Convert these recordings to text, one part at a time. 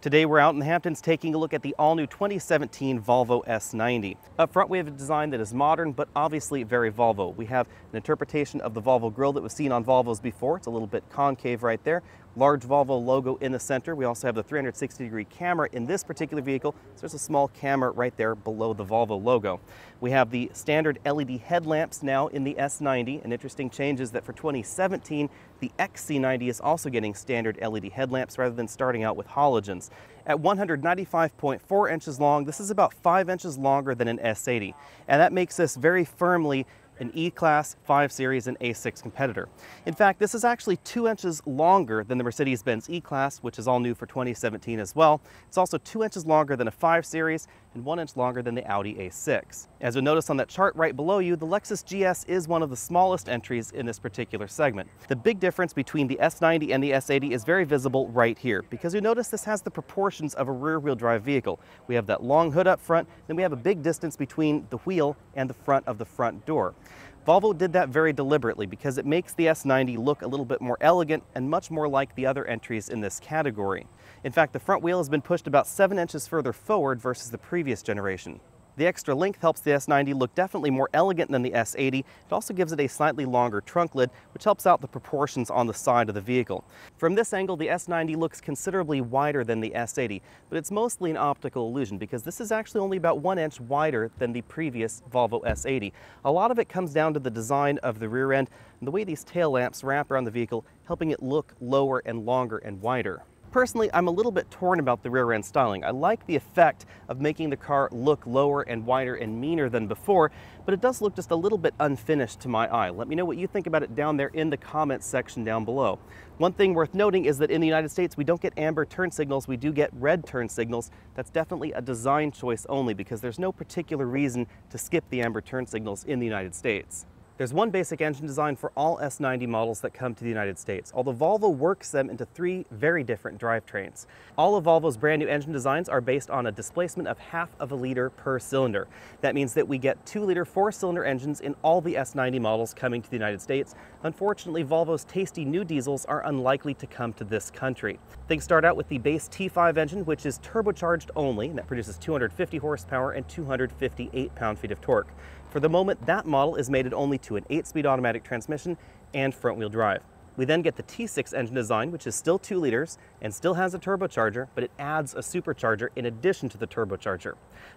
Today we're out in the Hamptons taking a look at the all-new 2017 Volvo S90. Up front we have a design that is modern but obviously very Volvo. We have an interpretation of the Volvo grille that was seen on Volvos before. It's a little bit concave right there. Large Volvo logo in the center. We also have the 360-degree camera in this particular vehicle, so there's a small camera right there below the Volvo logo. We have the standard LED headlamps now in the S90. An interesting change is that for 2017, the XC90 is also getting standard LED headlamps rather than starting out with halogens. At 195.4 inches long, this is about 5 inches longer than an S80, and that makes this very firmly an E-Class, 5 Series, and A6 competitor. In fact, this is actually 2 inches longer than the Mercedes-Benz E-Class, which is all new for 2017 as well. It's also 2 inches longer than a 5 Series and 1 inch longer than the Audi A6. As you'll notice on that chart right below you, the Lexus GS is one of the smallest entries in this particular segment. The big difference between the S90 and the S80 is very visible right here, because you notice this has the proportions of a rear-wheel drive vehicle. We have that long hood up front, then we have a big distance between the wheel and the front of the front door. Volvo did that very deliberately because it makes the S90 look a little bit more elegant and much more like the other entries in this category. In fact, the front wheel has been pushed about 7 inches further forward versus the previous generation. The extra length helps the S90 look definitely more elegant than the S80. It also gives it a slightly longer trunk lid, which helps out the proportions on the side of the vehicle. From this angle, the S90 looks considerably wider than the S80, but it's mostly an optical illusion because this is actually only about 1 inch wider than the previous Volvo S80. A lot of it comes down to the design of the rear end and the way these tail lamps wrap around the vehicle, helping it look lower and longer and wider. Personally, I'm a little bit torn about the rear end styling. I like the effect of making the car look lower and wider and meaner than before, but it does look just a little bit unfinished to my eye. Let me know what you think about it down there in the comments section down below. One thing worth noting is that in the United States, we don't get amber turn signals, we do get red turn signals. That's definitely a design choice only because there's no particular reason to skip the amber turn signals in the United States. There's one basic engine design for all S90 models that come to the United States, although Volvo works them into 3 very different drivetrains. All of Volvo's brand new engine designs are based on a displacement of 1/2 liter per cylinder. That means that we get 2-liter 4-cylinder engines in all the S90 models coming to the United States. Unfortunately, Volvo's tasty new diesels are unlikely to come to this country. Things start out with the base T5 engine, which is turbocharged only, and that produces 250 horsepower and 258 pound-feet of torque. For the moment, that model is mated only to an 8-speed automatic transmission and front-wheel drive. We then get the T6 engine design, which is still 2 liters and still has a turbocharger, but it adds a supercharger in addition to the turbocharger.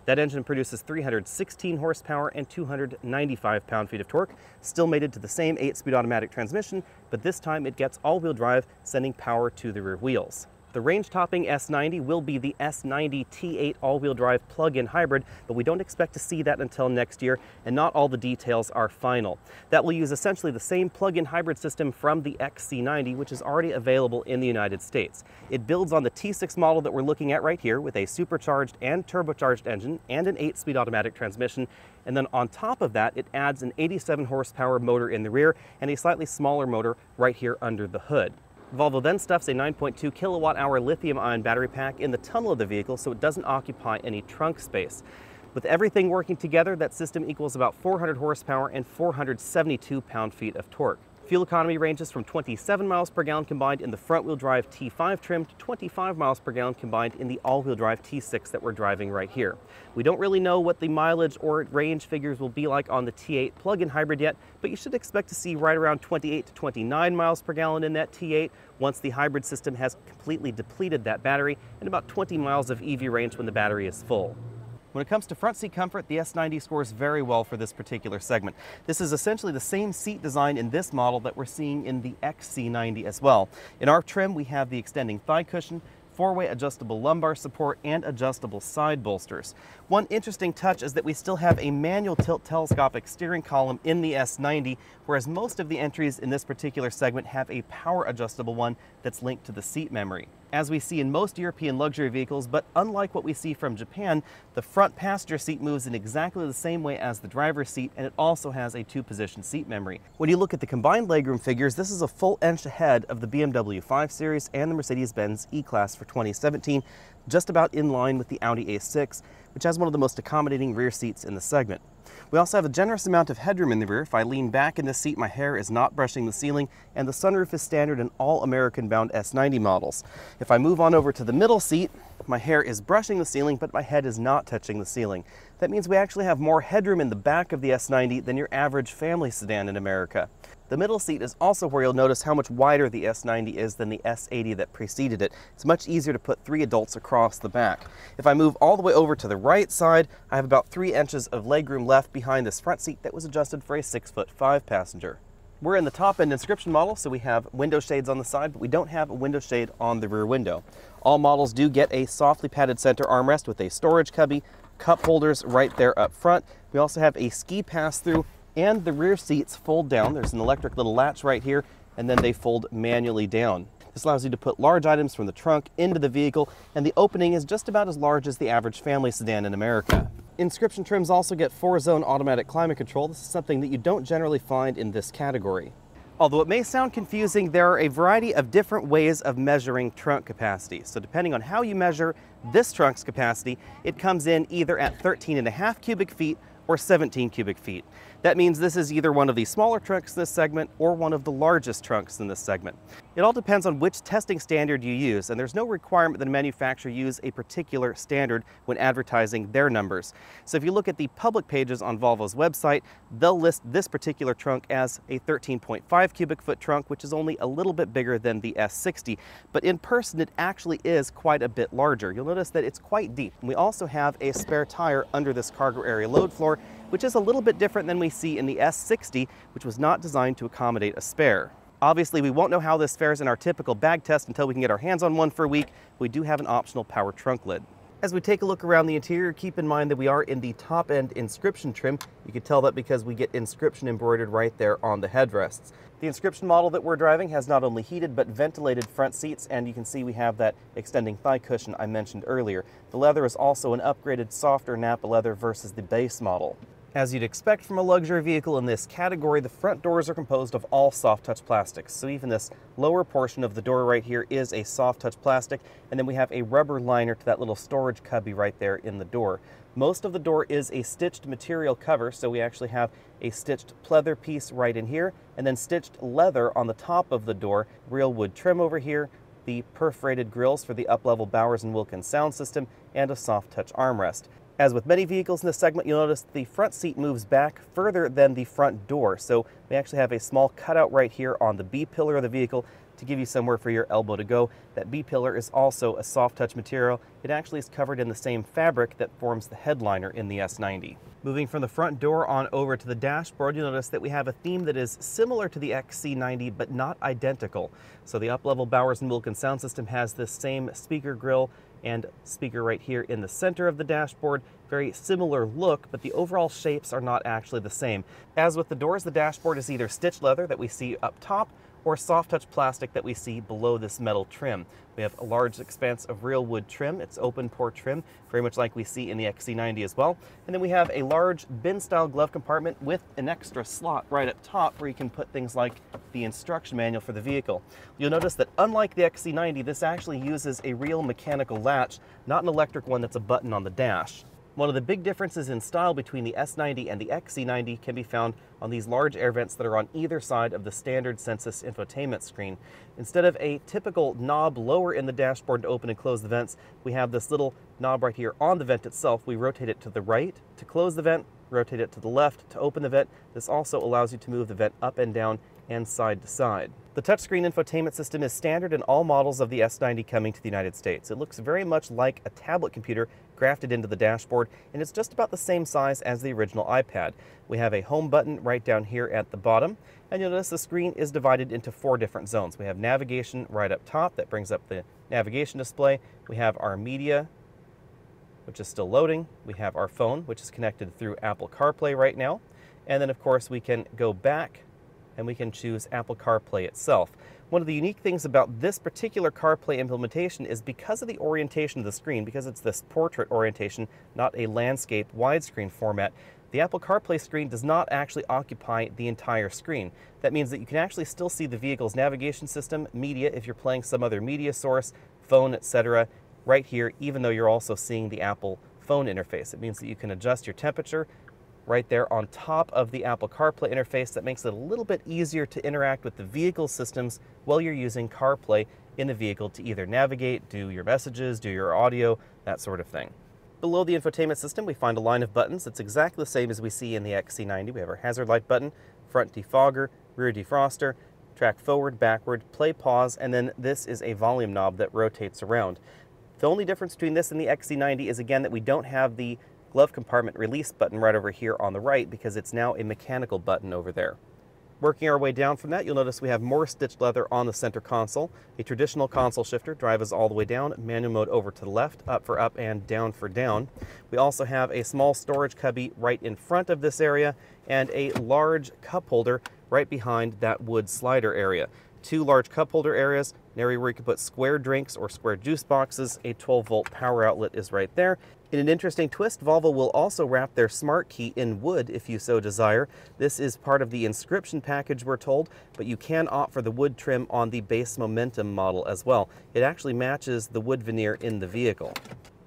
That engine produces 316 horsepower and 295 pound-feet of torque, still mated to the same 8-speed automatic transmission, but this time it gets all-wheel drive, sending power to the rear wheels. The range-topping S90 will be the S90 T8 all-wheel drive plug-in hybrid, but we don't expect to see that until next year, and not all the details are final. That will use essentially the same plug-in hybrid system from the XC90, which is already available in the United States. It builds on the T6 model that we're looking at right here with a supercharged and turbocharged engine and an 8-speed automatic transmission, and then on top of that, it adds an 87 horsepower motor in the rear and a slightly smaller motor right here under the hood. Volvo then stuffs a 9.2 kilowatt-hour lithium-ion battery pack in the tunnel of the vehicle so it doesn't occupy any trunk space. With everything working together, that system equals about 400 horsepower and 472 pound-feet of torque. Fuel economy ranges from 27 miles per gallon combined in the front-wheel drive T5 trim to 25 miles per gallon combined in the all-wheel drive T6 that we're driving right here. We don't really know what the mileage or range figures will be like on the T8 plug-in hybrid yet, but you should expect to see right around 28 to 29 miles per gallon in that T8 once the hybrid system has completely depleted that battery, and about 20 miles of EV range when the battery is full. When it comes to front seat comfort, the S90 scores very well for this particular segment. This is essentially the same seat design in this model that we're seeing in the XC90 as well. In our trim, we have the extending thigh cushion, 4-way adjustable lumbar support, and adjustable side bolsters. One interesting touch is that we still have a manual tilt telescopic steering column in the S90, whereas most of the entries in this particular segment have a power adjustable one that's linked to the seat memory. As we see in most European luxury vehicles, but unlike what we see from Japan, the front passenger seat moves in exactly the same way as the driver's seat, and it also has a 2-position seat memory. When you look at the combined legroom figures, this is a full inch ahead of the BMW 5 Series and the Mercedes-Benz E-Class for 2017, just about in line with the Audi A6, which has one of the most accommodating rear seats in the segment. We also have a generous amount of headroom in the rear. If I lean back in this seat, my hair is not brushing the ceiling, and the sunroof is standard in all American-bound S90 models. If I move on over to the middle seat, My hair is brushing the ceiling, but my head is not touching the ceiling. That means we actually have more headroom in the back of the S90 than your average family sedan in America. The middle seat is also where you'll notice how much wider the S90 is than the S80 that preceded it. It's much easier to put three adults across the back. If I move all the way over to the right side, I have about 3 inches of legroom left behind this front seat that was adjusted for a 6'5" passenger. We're in the top-end inscription model, so we have window shades on the side, but we don't have a window shade on the rear window. All models do get a softly padded center armrest with a storage cubby, cup holders right there up front. We also have a ski pass-through, and the rear seats fold down. There's an electric little latch right here, and then they fold manually down. This allows you to put large items from the trunk into the vehicle, and the opening is just about as large as the average family sedan in America. Inscription trims also get 4-zone automatic climate control. This is something that you don't generally find in this category. Although it may sound confusing, there are a variety of different ways of measuring trunk capacity. So depending on how you measure this trunk's capacity, it comes in either at 13.5 cubic feet or 17 cubic feet. That means this is either one of the smaller trunks in this segment or one of the largest trunks in this segment. It all depends on which testing standard you use, and there's no requirement that a manufacturer use a particular standard when advertising their numbers. So if you look at the public pages on Volvo's website, they'll list this particular trunk as a 13.5 cubic foot trunk, which is only a little bit bigger than the S60, but in person it actually is quite a bit larger. You'll notice that it's quite deep. We also have a spare tire under this cargo area load floor, which is a little bit different than we see in the S60, which was not designed to accommodate a spare. Obviously, we won't know how this fares in our typical bag test until we can get our hands on one for a week. We do have an optional power trunk lid. As we take a look around the interior, keep in mind that we are in the top-end inscription trim. You can tell that because we get inscription embroidered right there on the headrests. The inscription model that we're driving has not only heated but ventilated front seats, and you can see we have that extending thigh cushion I mentioned earlier. The leather is also an upgraded, softer Napa leather versus the base model. As you'd expect from a luxury vehicle in this category, the front doors are composed of all soft-touch plastics. So even this lower portion of the door right here is a soft-touch plastic, and then we have a rubber liner to that little storage cubby right there in the door. Most of the door is a stitched material cover, so we actually have a stitched pleather piece right in here, and then stitched leather on the top of the door, real wood trim over here, the perforated grills for the up-level Bowers and Wilkins sound system, and a soft-touch armrest. As with many vehicles in this segment, you'll notice the front seat moves back further than the front door. So we actually have a small cutout right here on the B-pillar of the vehicle to give you somewhere for your elbow to go. That B-pillar is also a soft-touch material. It actually is covered in the same fabric that forms the headliner in the S90. Moving from the front door on over to the dashboard, you'll notice that we have a theme that is similar to the XC90, but not identical. So the up-level Bowers & Wilkins sound system has this same speaker grille and speaker right here in the center of the dashboard. Very similar look, but the overall shapes are not actually the same. As with the doors, the dashboard is either stitched leather that we see up top or soft-touch plastic that we see below this metal trim. We have a large expanse of real wood trim. It's open-pore trim, very much like we see in the XC90 as well. And then we have a large bin-style glove compartment with an extra slot right up top where you can put things like the instruction manual for the vehicle. You'll notice that unlike the XC90, this actually uses a real mechanical latch, not an electric one that's a button on the dash. One of the big differences in style between the S90 and the XC90 can be found on these large air vents that are on either side of the standard Sensus infotainment screen. Instead of a typical knob lower in the dashboard to open and close the vents, we have this little knob right here on the vent itself. We rotate it to the right to close the vent, rotate it to the left to open the vent. This also allows you to move the vent up and down and side to side. The touchscreen infotainment system is standard in all models of the S90 coming to the United States. It looks very much like a tablet computer grafted into the dashboard, and it's just about the same size as the original iPad. We have a home button right down here at the bottom, and you'll notice the screen is divided into 4 different zones. We have navigation right up top that brings up the navigation display. We have our media, which is still loading. We have our phone, which is connected through Apple CarPlay right now. And then, of course, we can go back and we can choose Apple CarPlay itself. One of the unique things about this particular CarPlay implementation is because of the orientation of the screen, because it's this portrait orientation, not a landscape widescreen format, the Apple CarPlay screen does not actually occupy the entire screen. That means that you can actually still see the vehicle's navigation system, media, if you're playing some other media source, phone, etc., right here, even though you're also seeing the Apple phone interface. It means that you can adjust your temperature right there on top of the Apple CarPlay interface. That makes it a little bit easier to interact with the vehicle systems while you're using CarPlay in the vehicle to either navigate, do your messages, do your audio, that sort of thing. Below the infotainment system, we find a line of buttons that's exactly the same as we see in the XC90. We have our hazard light button, front defogger, rear defroster, track forward, backward, play, pause, and then this is a volume knob that rotates around. The only difference between this and the XC90 is, again, that we don't have the glove compartment release button right over here on the right, because it's now a mechanical button over there. Working our way down from that, you'll notice we have more stitched leather on the center console, a traditional console shifter, drive is all the way down, manual mode over to the left, up for up and down for down. We also have a small storage cubby right in front of this area and a large cup holder right behind that wood slider area. Two large cup holder areas, an area where you can put square drinks or square juice boxes, a 12-volt power outlet is right there. In an interesting twist, Volvo will also wrap their smart key in wood if you so desire. This is part of the inscription package, we're told, but you can opt for the wood trim on the base Momentum model as well. It actually matches the wood veneer in the vehicle.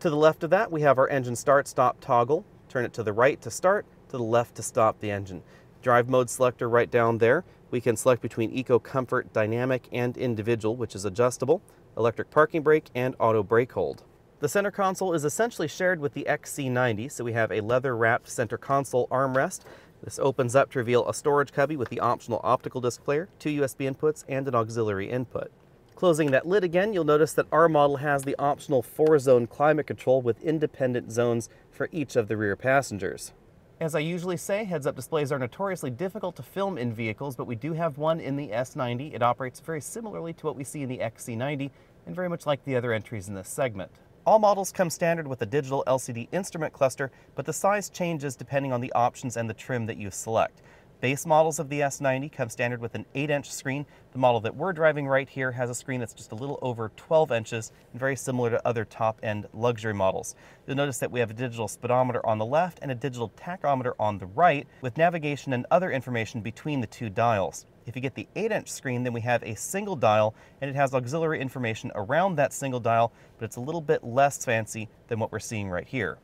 To the left of that, we have our engine start-stop toggle. Turn it to the right to start, to the left to stop the engine. Drive mode selector right down there. We can select between Eco, Comfort, Dynamic, and Individual, which is adjustable, electric parking brake, and auto brake hold. The center console is essentially shared with the XC90, so we have a leather-wrapped center console armrest. This opens up to reveal a storage cubby with the optional optical disc player, two USB inputs, and an auxiliary input. Closing that lid again, you'll notice that our model has the optional 4-zone climate control with independent zones for each of the rear passengers. As I usually say, heads-up displays are notoriously difficult to film in vehicles, but we do have one in the S90. It operates very similarly to what we see in the XC90 and very much like the other entries in this segment. All models come standard with a digital LCD instrument cluster, but the size changes depending on the options and the trim that you select. Base models of the S90 come standard with an 8-inch screen. The model that we're driving right here has a screen that's just a little over 12 inches and very similar to other top-end luxury models. You'll notice that we have a digital speedometer on the left and a digital tachometer on the right with navigation and other information between the two dials. If you get the 8-inch screen, then we have a single dial and it has auxiliary information around that single dial, but it's a little bit less fancy than what we're seeing right here.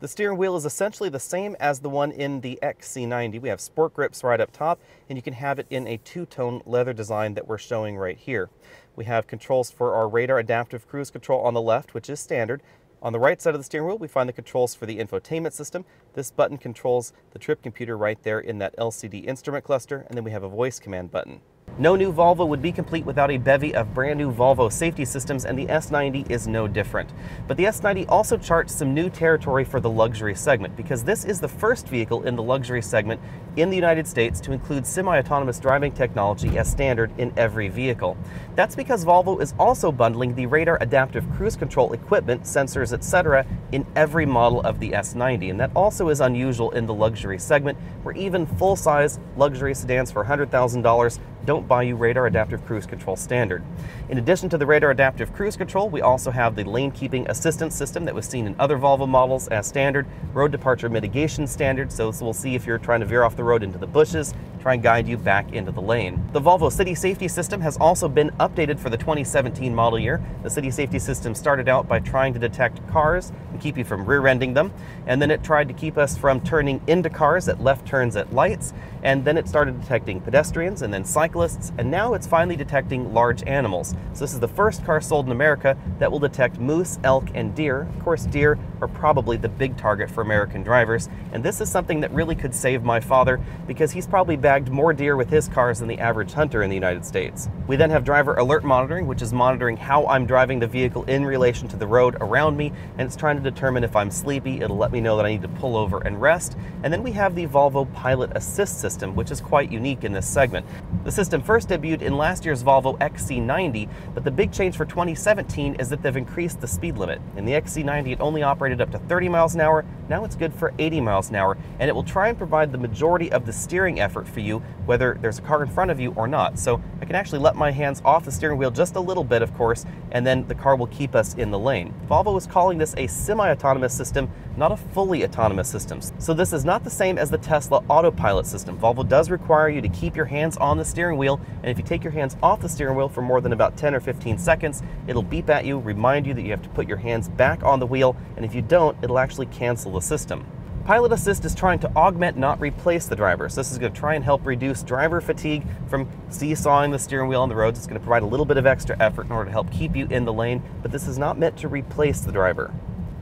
The steering wheel is essentially the same as the one in the XC90. We have sport grips right up top, and you can have it in a two-tone leather design that we're showing right here. We have controls for our radar adaptive cruise control on the left, which is standard. On the right side of the steering wheel, we find the controls for the infotainment system. This button controls the trip computer right there in that LCD instrument cluster, and then we have a voice command button. No new Volvo would be complete without a bevy of brand new Volvo safety systems, and the S90 is no different. But the S90 also charts some new territory for the luxury segment, because this is the first vehicle in the luxury segment in the United States to include semi-autonomous driving technology as standard in every vehicle. That's because Volvo is also bundling the radar adaptive cruise control equipment, sensors, etc. in every model of the S90, and that also is unusual in the luxury segment, where even full-size luxury sedans for $100,000 don't buy you radar adaptive cruise control standard. In addition to the radar adaptive cruise control, we also have the lane keeping assistance system that was seen in other Volvo models as standard, road departure mitigation standard, so this will see if you're trying to veer off the road into the bushes, try and guide you back into the lane. The Volvo City Safety System has also been updated for the 2017 model year. The City Safety System started out by trying to detect cars and keep you from rear-ending them, and then it tried to keep us from turning into cars at left turns at lights, and then it started detecting pedestrians and then cyclists, and now it's finally detecting large animals. So this is the first car sold in America that will detect moose, elk, and deer. Of course, deer are probably the big target for American drivers, and this is something that really could save my father, because he's probably bagged more deer with his cars than the average hunter in the United States. We then have driver alert monitoring, which is monitoring how I'm driving the vehicle in relation to the road around me, and it's trying to determine if I'm sleepy. It'll let me know that I need to pull over and rest. And then we have the Volvo Pilot Assist system, which is quite unique in this segment. The system first debuted in last year's Volvo XC90, but the big change for 2017 is that they've increased the speed limit. In the XC90, it only operated up to 30 miles an hour. Now it's good for 80 miles an hour, and it will try and provide the majority of the steering effort for you, whether there's a car in front of you or not. So I can actually let my hands off the steering wheel just a little bit, of course, and then the car will keep us in the lane. Volvo is calling this a semi-autonomous system, not a fully autonomous system. So this is not the same as the Tesla Autopilot system. Volvo does require you to keep your hands on the steering wheel, and if you take your hands off the steering wheel for more than about 10 or 15 seconds, it'll beep at you, remind you that you have to put your hands back on the wheel, and if you don't, it'll actually cancel the system. Pilot Assist is trying to augment, not replace the driver. So this is going to try and help reduce driver fatigue from seesawing the steering wheel on the roads. It's going to provide a little bit of extra effort in order to help keep you in the lane, but this is not meant to replace the driver.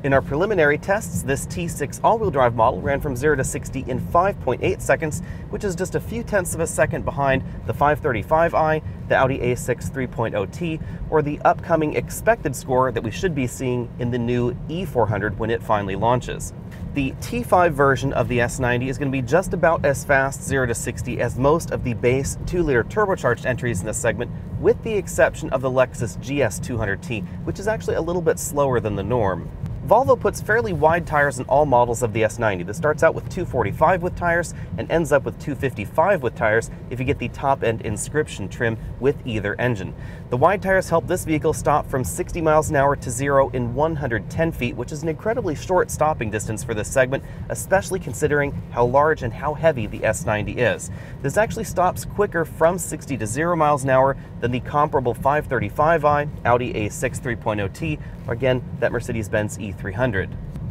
In our preliminary tests, this T6 all-wheel drive model ran from 0 to 60 in 5.8 seconds, which is just a few tenths of a second behind the 535i, the Audi A6 3.0T, or the upcoming expected score that we should be seeing in the new E400 when it finally launches. The T5 version of the S90 is going to be just about as fast 0 to 60 as most of the base 2-liter turbocharged entries in this segment, with the exception of the Lexus GS200T, which is actually a little bit slower than the norm. Volvo puts fairly wide tires in all models of the S90. This starts out with 245 width tires and ends up with 255 width tires if you get the top-end inscription trim with either engine. The wide tires help this vehicle stop from 60 miles an hour to 0 in 110 feet, which is an incredibly short stopping distance for this segment, especially considering how large and how heavy the S90 is. This actually stops quicker from 60 to 0 miles an hour than the comparable 535i, Audi A6 3.0T, or again, that Mercedes-Benz E300.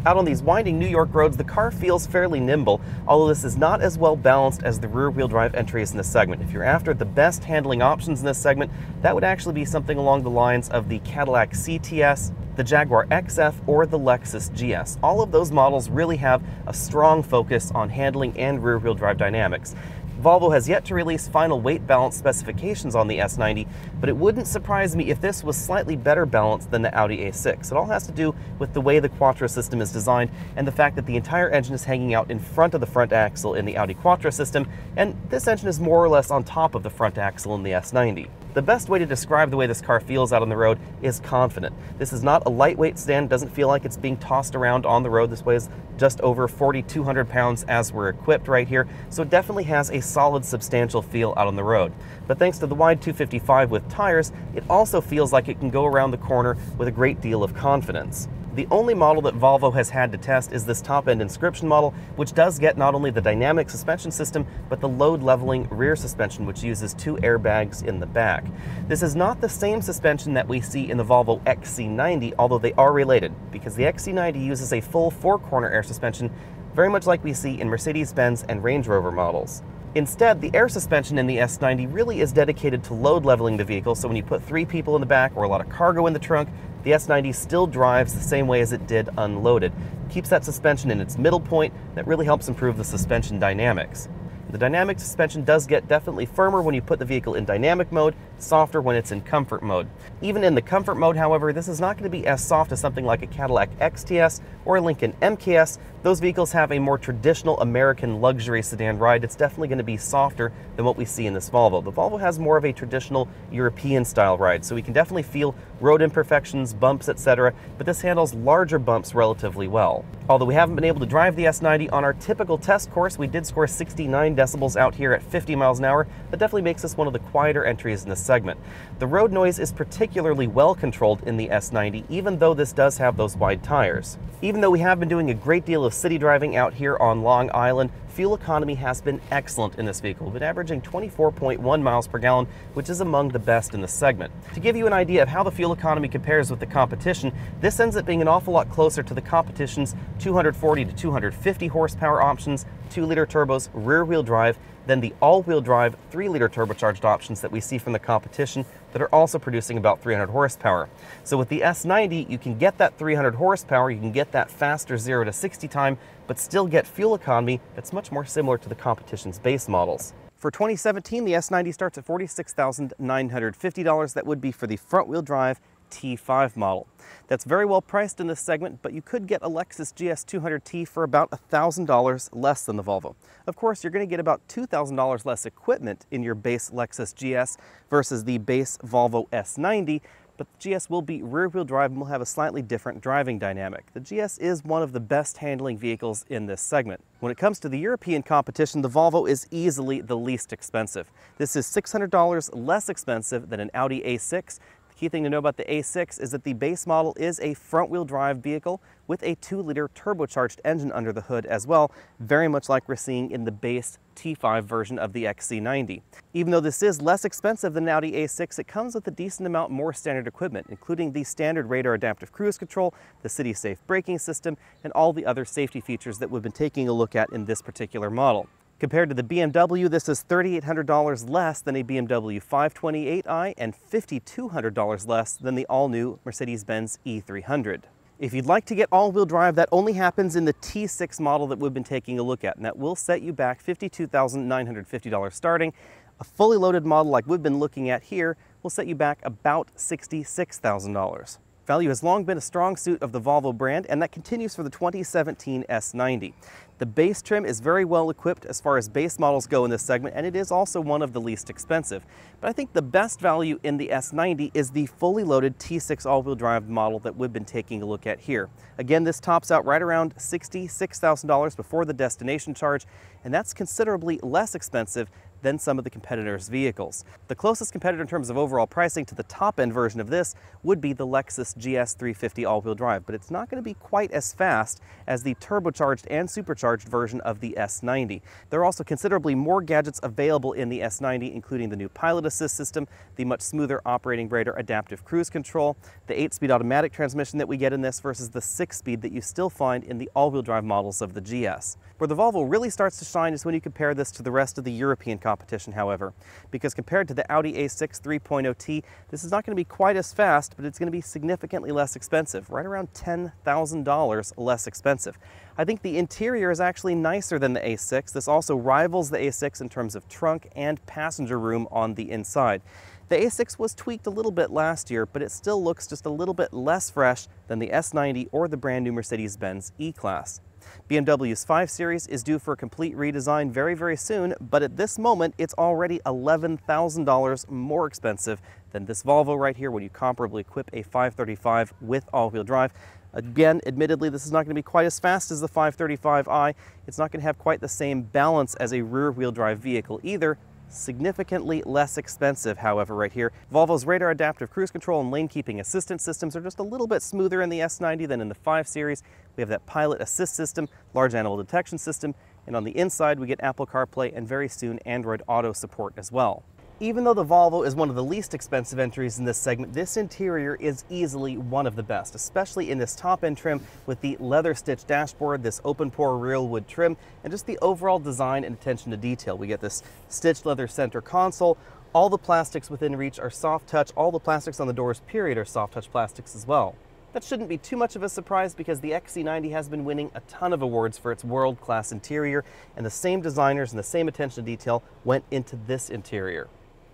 Out on these winding New York roads, the car feels fairly nimble, although this is not as well balanced as the rear-wheel drive entries in this segment. If you're after the best handling options in this segment, that would actually be something along the lines of the Cadillac CTS, the Jaguar XF, or the Lexus GS. All of those models really have a strong focus on handling and rear-wheel drive dynamics. Volvo has yet to release final weight balance specifications on the S90, but it wouldn't surprise me if this was slightly better balanced than the Audi A6. It all has to do with the way the Quattro system is designed and the fact that the entire engine is hanging out in front of the front axle in the Audi Quattro system, and this engine is more or less on top of the front axle in the S90. The best way to describe the way this car feels out on the road is confident. This is not a lightweight sedan, doesn't feel like it's being tossed around on the road. This weighs just over 4,200 pounds as we're equipped right here, so it definitely has a solid, substantial feel out on the road. But thanks to the wide 255 with tires, it also feels like it can go around the corner with a great deal of confidence. The only model that Volvo has had to test is this top-end inscription model, which does get not only the dynamic suspension system, but the load-leveling rear suspension, which uses 2 airbags in the back. This is not the same suspension that we see in the Volvo XC90, although they are related, because the XC90 uses a full 4-corner air suspension, very much like we see in Mercedes-Benz and Range Rover models. Instead, the air suspension in the S90 really is dedicated to load leveling the vehicle, so when you put 3 people in the back or a lot of cargo in the trunk, the S90 still drives the same way as it did unloaded. It keeps that suspension in its middle point. That really helps improve the suspension dynamics. The dynamic suspension does get definitely firmer when you put the vehicle in dynamic mode, softer when it's in comfort mode. Even in the comfort mode, however, this is not going to be as soft as something like a Cadillac XTS or a Lincoln MKS. Those vehicles have a more traditional American luxury sedan ride. It's definitely going to be softer than what we see in this Volvo. The Volvo has more of a traditional European style ride, so we can definitely feel road imperfections, bumps, etc., but this handles larger bumps relatively well. Although we haven't been able to drive the S90 on our typical test course, we did score 69 decibels out here at 50 miles an hour. That definitely makes this one of the quieter entries in this segment. The road noise is particularly well controlled in the S90, even though this does have those wide tires. Even though we have been doing a great deal of city driving out here on Long Island, fuel economy has been excellent in this vehicle. We've been averaging 24.1 miles per gallon, which is among the best in the segment. To give you an idea of how the fuel economy compares with the competition, this ends up being an awful lot closer to the competition's 240 to 250 horsepower options, 2-liter turbos, rear-wheel drive, than the all-wheel drive 3-liter turbocharged options that we see from the competition that are also producing about 300 horsepower. So with the S90, you can get that 300 horsepower, you can get that faster 0 to 60 time, but still get fuel economy that's much more similar to the competition's base models. For 2017, the S90 starts at $46,950. That would be for the front-wheel drive T5 model. That's very well priced in this segment, but you could get a Lexus GS200T for about $1,000 less than the Volvo. Of course, you're going to get about $2,000 less equipment in your base Lexus GS versus the base Volvo S90, but the GS will be rear-wheel drive and will have a slightly different driving dynamic. The GS is one of the best handling vehicles in this segment. When it comes to the European competition, the Volvo is easily the least expensive. This is $600 less expensive than an Audi A6, Key thing to know about the A6 is that the base model is a front-wheel drive vehicle with a 2-liter turbocharged engine under the hood as well, very much like we're seeing in the base T5 version of the XC90. Even though this is less expensive than an Audi A6, it comes with a decent amount more standard equipment, including the standard radar adaptive cruise control, the city-safe braking system, and all the other safety features that we've been taking a look at in this particular model. Compared to the BMW, this is $3,800 less than a BMW 528i and $5,200 less than the all-new Mercedes-Benz E300. If you'd like to get all-wheel drive, that only happens in the T6 model that we've been taking a look at, and that will set you back $52,950 starting. A fully loaded model like we've been looking at here will set you back about $66,000. Value has long been a strong suit of the Volvo brand, and that continues for the 2017 S90. The base trim is very well equipped as far as base models go in this segment, and it is also one of the least expensive. But I think the best value in the S90 is the fully loaded T6 all-wheel drive model that we've been taking a look at here. Again, this tops out right around $66,000 before the destination charge, and that's considerably less expensive than some of the competitors' vehicles. The closest competitor in terms of overall pricing to the top-end version of this would be the Lexus GS350 all-wheel drive, but it's not going to be quite as fast as the turbocharged and supercharged version of the S90. There are also considerably more gadgets available in the S90, including the new Pilot Assist system, the much smoother operating radar adaptive cruise control, the 8-speed automatic transmission that we get in this versus the 6-speed that you still find in the all-wheel drive models of the GS. Where the Volvo really starts to shine is when you compare this to the rest of the European competition, however, because compared to the Audi A6 3.0T, this is not going to be quite as fast, but it's going to be significantly less expensive, right around $10,000 less expensive. I think the interior is actually nicer than the A6. This also rivals the A6 in terms of trunk and passenger room on the inside. The A6 was tweaked a little bit last year, but it still looks just a little bit less fresh than the S90 or the brand new Mercedes-Benz E-Class. BMW's 5 Series is due for a complete redesign very, very soon, but at this moment, it's already $11,000 more expensive than this Volvo right here when you comparably equip a 535 with all-wheel drive. Again, admittedly, this is not going to be quite as fast as the 535i. It's not going to have quite the same balance as a rear-wheel drive vehicle either. Significantly less expensive, however, right here. Volvo's radar adaptive cruise control and lane keeping assistance systems are just a little bit smoother in the S90 than in the 5 Series. We have that Pilot Assist system, large animal detection system, and on the inside we get Apple CarPlay and very soon Android Auto support as well. Even though the Volvo is one of the least expensive entries in this segment, this interior is easily one of the best, especially in this top-end trim with the leather-stitched dashboard, this open-pore real wood trim, and just the overall design and attention to detail. We get this stitched leather center console. All the plastics within reach are soft touch. All the plastics on the doors, period, are soft touch plastics as well. That shouldn't be too much of a surprise because the XC90 has been winning a ton of awards for its world-class interior, and the same designers and the same attention to detail went into this interior.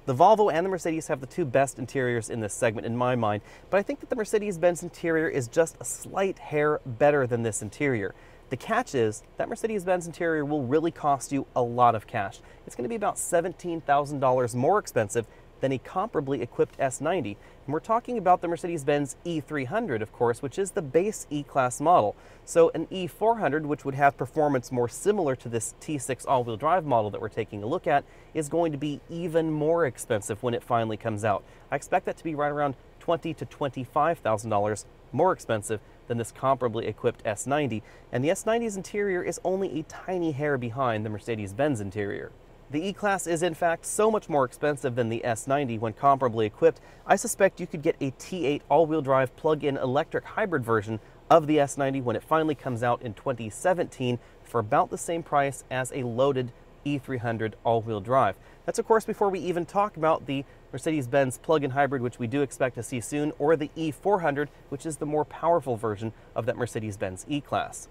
The Volvo and the Mercedes have the two best interiors in this segment in my mind, but I think that the Mercedes-Benz interior is just a slight hair better than this interior. The catch is that Mercedes-Benz interior will really cost you a lot of cash. It's going to be about $17,000 more expensive than a comparably equipped S90, and we're talking about the Mercedes-Benz E300, of course, which is the base E-Class model. So an E400, which would have performance more similar to this T6 all-wheel drive model that we're taking a look at, is going to be even more expensive when it finally comes out. I expect that to be right around $20,000 to $25,000 more expensive than this comparably equipped S90, and the S90's interior is only a tiny hair behind the Mercedes-Benz interior. The E-Class is in fact so much more expensive than the S90 when comparably equipped. I suspect you could get a T8 all-wheel drive plug-in electric hybrid version of the S90 when it finally comes out in 2017 for about the same price as a loaded E300 all-wheel drive. That's of course before we even talk about the Mercedes-Benz plug-in hybrid, which we do expect to see soon, or the E400, which is the more powerful version of that Mercedes-Benz E-Class.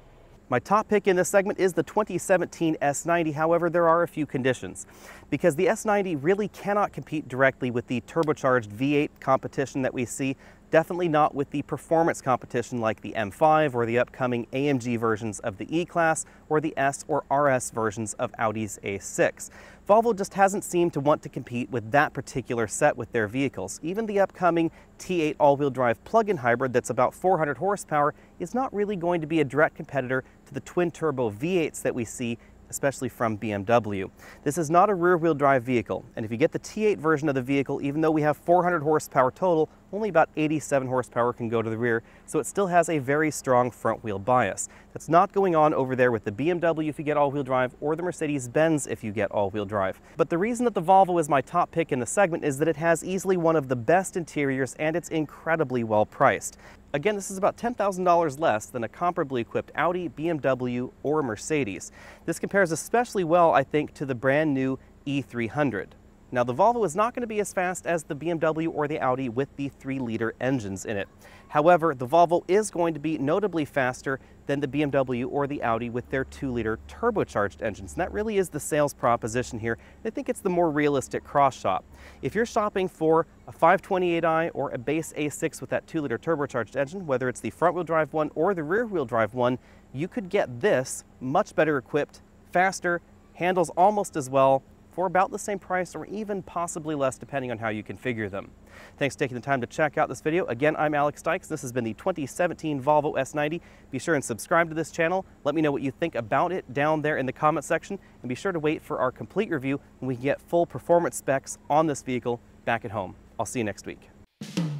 My top pick in this segment is the 2017 S90, however, there are a few conditions. Because the S90 really cannot compete directly with the turbocharged V8 competition that we see, definitely not with the performance competition like the M5 or the upcoming AMG versions of the E-Class or the S or RS versions of Audi's A6. Volvo just hasn't seemed to want to compete with that particular set with their vehicles. Even the upcoming T8 all-wheel drive plug-in hybrid that's about 400 horsepower is not really going to be a direct competitor to the twin-turbo V8s that we see, especially from BMW. This is not a rear-wheel drive vehicle, and if you get the T8 version of the vehicle, even though we have 400 horsepower total, only about 87 horsepower can go to the rear, so it still has a very strong front-wheel bias. That's not going on over there with the BMW if you get all-wheel drive, or the Mercedes-Benz if you get all-wheel drive. But the reason that the Volvo is my top pick in the segment is that it has easily one of the best interiors, and it's incredibly well priced. Again, this is about $10,000 less than a comparably equipped Audi, BMW, or Mercedes. This compares especially well, I think, to the brand new E300. Now, the Volvo is not going to be as fast as the BMW or the Audi with the 3-liter engines in it. However, the Volvo is going to be notably faster than the BMW or the Audi with their 2-liter turbocharged engines. And that really is the sales proposition here. I think it's the more realistic cross-shop. If you're shopping for a 528i or a base A6 with that 2-liter turbocharged engine, whether it's the front-wheel drive one or the rear-wheel drive one, you could get this much better equipped, faster, handles almost as well, for about the same price or even possibly less depending on how you configure them. Thanks for taking the time to check out this video. Again, I'm Alex Dykes. This has been the 2017 Volvo S90. Be sure and subscribe to this channel. Let me know what you think about it down there in the comment section, and be sure to wait for our complete review when we can get full performance specs on this vehicle back at home. I'll see you next week.